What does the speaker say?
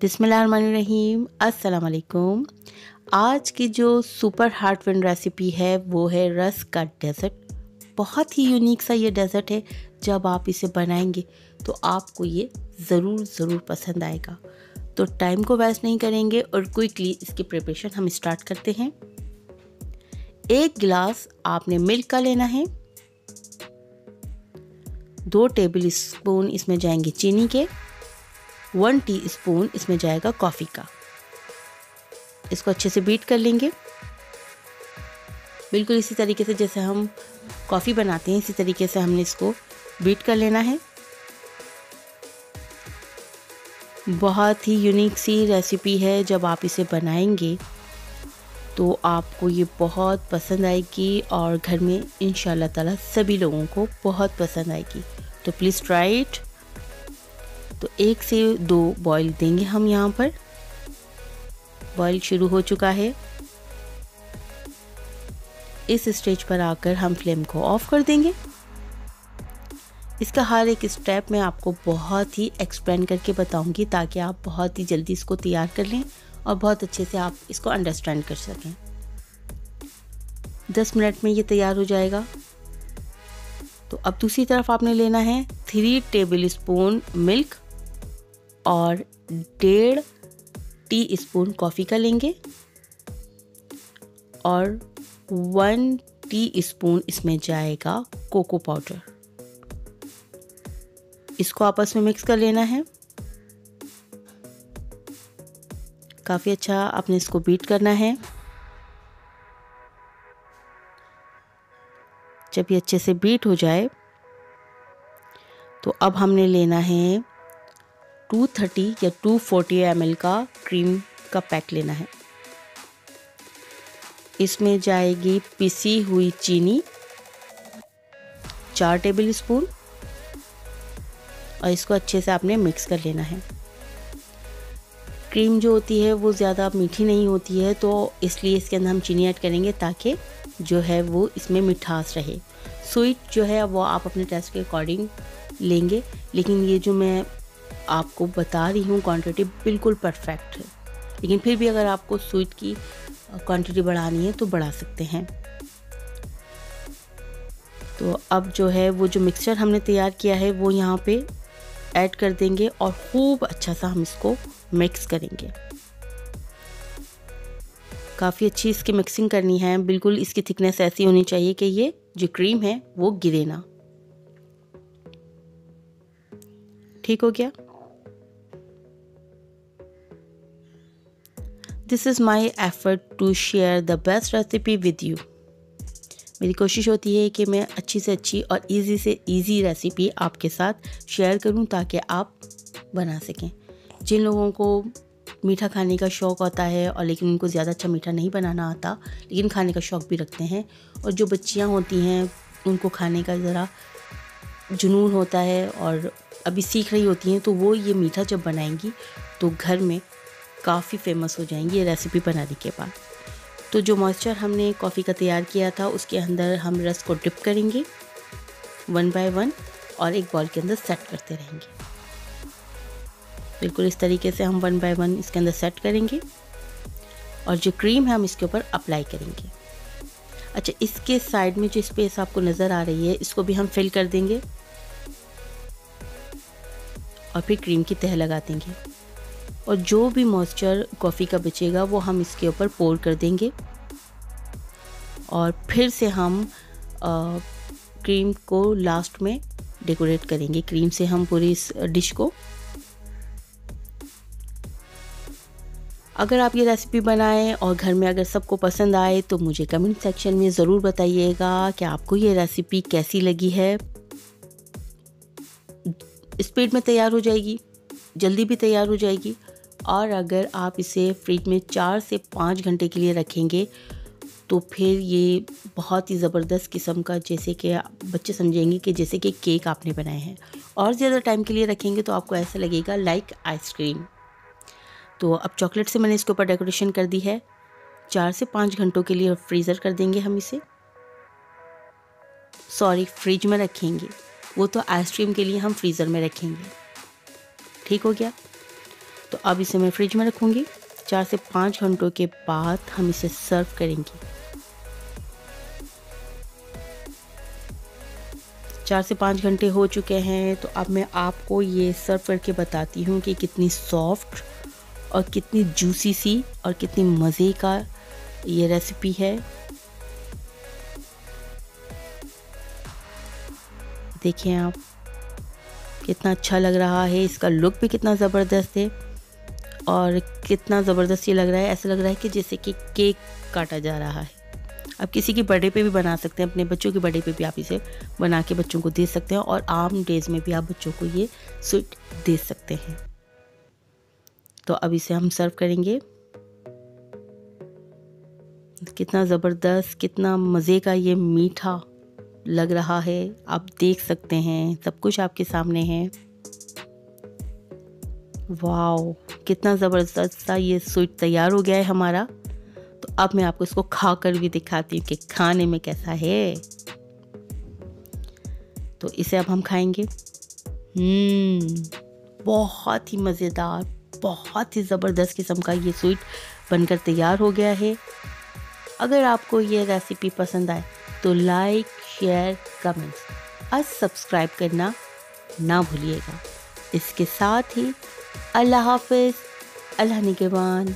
बिस्मिल्लाहिर्रहमानिर्रहीम। अस्सलाम वालेकुम। आज की जो सुपर हार्ट विन रेसिपी है वो है रस का डेज़र्ट। बहुत ही यूनिक सा ये डेज़र्ट है। जब आप इसे बनाएंगे तो आपको ये ज़रूर पसंद आएगा। तो टाइम को वेस्ट नहीं करेंगे और क्विकली इसकी प्रिपरेशन हम स्टार्ट करते हैं। एक गिलास आपने मिल्क का लेना है, 2 टेबल स्पून इसमें जाएंगे चीनी के, 1 टीस्पून इसमें जाएगा कॉफ़ी का। इसको अच्छे से बीट कर लेंगे। बिल्कुल इसी तरीके से जैसे हम कॉफ़ी बनाते हैं, इसी तरीके से हमने इसको बीट कर लेना है। बहुत ही यूनिक सी रेसिपी है। जब आप इसे बनाएंगे तो आपको ये बहुत पसंद आएगी और घर में इंशाल्लाह ताला सभी लोगों को बहुत पसंद आएगी। तो प्लीज़ ट्राई इट। तो 1 से 2 बॉईल देंगे हम। यहाँ पर बॉईल शुरू हो चुका है। इस स्टेज पर आकर हम फ्लेम को ऑफ कर देंगे। इसका हर एक स्टेप मैं आपको बहुत ही एक्सप्लेन करके बताऊंगी ताकि आप बहुत ही जल्दी इसको तैयार कर लें और बहुत अच्छे से आप इसको अंडरस्टैंड कर सकें। 10 मिनट में ये तैयार हो जाएगा। तो अब दूसरी तरफ आपने लेना है 3 टेबल स्पून मिल्क और 1.5 टीस्पून कॉफ़ी का लेंगे और 1 टीस्पून इसमें जाएगा कोको पाउडर। इसको आपस में मिक्स कर लेना है। काफ़ी अच्छा आपने इसको बीट करना है। जब ये अच्छे से बीट हो जाए तो अब हमने लेना है 230 या 240 ml का क्रीम का पैक लेना है। इसमें जाएगी पिसी हुई चीनी 4 टेबल स्पून और इसको अच्छे से आपने मिक्स कर लेना है। क्रीम जो होती है वो ज़्यादा मीठी नहीं होती है तो इसलिए इसके अंदर हम चीनी ऐड करेंगे ताकि जो है वो इसमें मिठास रहे। स्वीट जो है वो आप अपने टेस्ट के अकॉर्डिंग लेंगे, लेकिन ये जो मैं आपको बता रही हूँ क्वांटिटी बिल्कुल परफेक्ट है। लेकिन फिर भी अगर आपको स्वीट की क्वांटिटी बढ़ानी है तो बढ़ा सकते हैं। तो अब जो है वो जो मिक्सचर हमने तैयार किया है वो यहाँ पे ऐड कर देंगे और खूब अच्छा सा हम इसको मिक्स करेंगे। काफ़ी अच्छी इसकी मिक्सिंग करनी है। बिल्कुल इसकी थिकनेस ऐसी होनी चाहिए कि ये जो क्रीम है वो गिरे ना। ठीक हो गया। This is my effort to share the best recipe with you. मेरी कोशिश होती है कि मैं अच्छी से अच्छी और इजी से इजी रेसिपी आपके साथ शेयर करूं ताकि आप बना सकें। जिन लोगों को मीठा खाने का शौक़ होता है और लेकिन उनको ज़्यादा अच्छा मीठा नहीं बनाना आता, लेकिन खाने का शौक़ भी रखते हैं, और जो बच्चियां होती हैं उनको खाने का ज़रा जुनून होता है और अभी सीख रही होती हैं, तो वो ये मीठा जब बनाएंगी तो घर में काफ़ी फेमस हो जाएंगी ये रेसिपी बनाने के बाद। तो जो मॉइस्चर हमने कॉफ़ी का तैयार किया था उसके अंदर हम रस को डिप करेंगे 1 बाय 1 और एक बॉल के अंदर सेट करते रहेंगे। बिल्कुल इस तरीके से हम 1 बाय 1 इसके अंदर सेट करेंगे और जो क्रीम है हम इसके ऊपर अप्लाई करेंगे। अच्छा, इसके साइड में जो स्पेस आपको नज़र आ रही है इसको भी हम फिल कर देंगे और फिर क्रीम की तह लगा देंगे और जो भी मॉइस्चर कॉफ़ी का बचेगा वो हम इसके ऊपर पोर कर देंगे और फिर से हम क्रीम को लास्ट में डेकोरेट करेंगे। क्रीम से हम पूरी इस डिश को। अगर आप ये रेसिपी बनाएं और घर में अगर सबको पसंद आए तो मुझे कमेंट सेक्शन में ज़रूर बताइएगा कि आपको ये रेसिपी कैसी लगी है। स्पीड में तैयार हो जाएगी, जल्दी भी तैयार हो जाएगी और अगर आप इसे फ्रिज में 4 से 5 घंटे के लिए रखेंगे तो फिर ये बहुत ही ज़बरदस्त किस्म का, जैसे कि बच्चे समझेंगे कि जैसे कि केक आपने बनाए हैं, और ज़्यादा टाइम के लिए रखेंगे तो आपको ऐसा लगेगा लाइक आइसक्रीम। तो अब चॉकलेट से मैंने इसके ऊपर डेकोरेशन कर दी है। 4 से 5 घंटों के लिए फ्रीज़र कर देंगे हम इसे, सॉरी फ्रिज में रखेंगे, वो तो आइसक्रीम के लिए हम फ्रीज़र में रखेंगे। ठीक हो गया। तो अब इसे मैं फ्रिज में रखूँगी। 4 से 5 घंटों के बाद हम इसे सर्व करेंगे। 4 से 5 घंटे हो चुके हैं, तो अब मैं आपको ये सर्व करके बताती हूँ कि कितनी सॉफ्ट और कितनी जूसी सी और कितनी मज़े का ये रेसिपी है। देखिए आप कितना अच्छा लग रहा है, इसका लुक भी कितना ज़बरदस्त है और कितना ज़बरदस्त ये लग रहा है। ऐसा लग रहा है कि जैसे कि केक काटा जा रहा है। आप किसी की बर्थडे पे भी बना सकते हैं, अपने बच्चों की बर्थडे पे भी आप इसे बना के बच्चों को दे सकते हैं और आम डेज़ में भी आप बच्चों को ये स्वीट दे सकते हैं। तो अब इसे हम सर्व करेंगे। कितना ज़बरदस्त, कितना मज़े का ये मीठा लग रहा है। आप देख सकते हैं, सब कुछ आपके सामने है। वाओ, कितना ज़बरदस्त सा ये स्वीट तैयार हो गया है हमारा। तो अब मैं आपको इसको खा कर भी दिखाती हूँ कि खाने में कैसा है। तो इसे अब हम खाएंगे। बहुत ही मज़ेदार, बहुत ही ज़बरदस्त किस्म का ये स्वीट बनकर तैयार हो गया है। अगर आपको ये रेसिपी पसंद आए तो लाइक, शेयर, कमेंट्स और सब्सक्राइब करना ना भूलिएगा। इसके साथ ही अल्लाह हाफिज़, अल्लाह निगहबान।